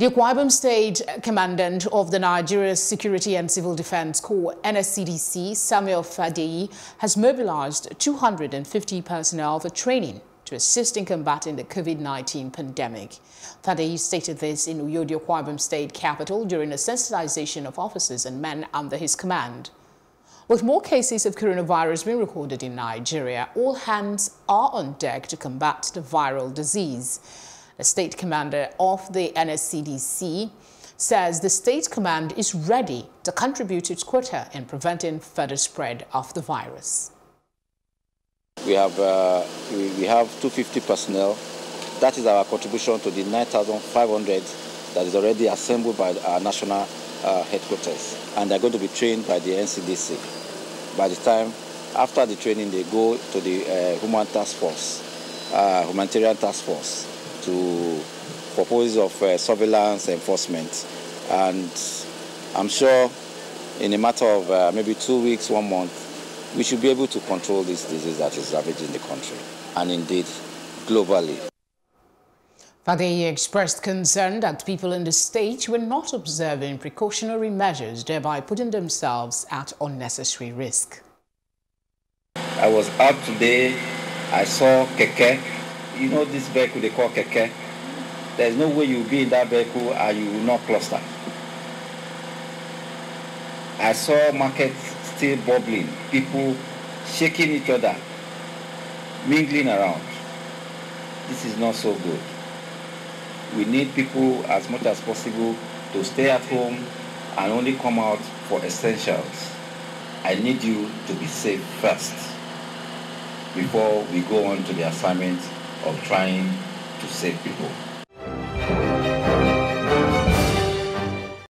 The Akwa Ibom State Commandant of the Nigeria Security and Civil Defense Corps, NSCDC, Samuel Fadeyi, has mobilized 250 personnel for training to assist in combating the COVID-19 pandemic. Fadeyi stated this in Uyo, the Akwa Ibom State capital, during a sensitization of officers and men under his command. With more cases of coronavirus being recorded in Nigeria, all hands are on deck to combat the viral disease. The state commander of the NSCDC says the state command is ready to contribute its quota in preventing further spread of the virus. We have 250 personnel. That is our contribution to the 9,500 that is already assembled by our national headquarters, and they're going to be trained by the NCDC. By the time after the training, they go to the humanitarian task force, to purposes of surveillance enforcement. And I'm sure in a matter of maybe 2 weeks, 1 month, we should be able to control this disease that is ravaging the country and indeed globally. Fadeyi expressed concern that people in the state were not observing precautionary measures, thereby putting themselves at unnecessary risk. I was out today, I saw keke. You know this vehicle they call keke. There's no way you'll be in that vehicle and you will not cluster. I saw market still bubbling, people shaking each other, mingling around. This is not so good. We need people as much as possible to stay at home and only come out for essentials. I need you to be safe first before we go on to the assignment of trying to save people.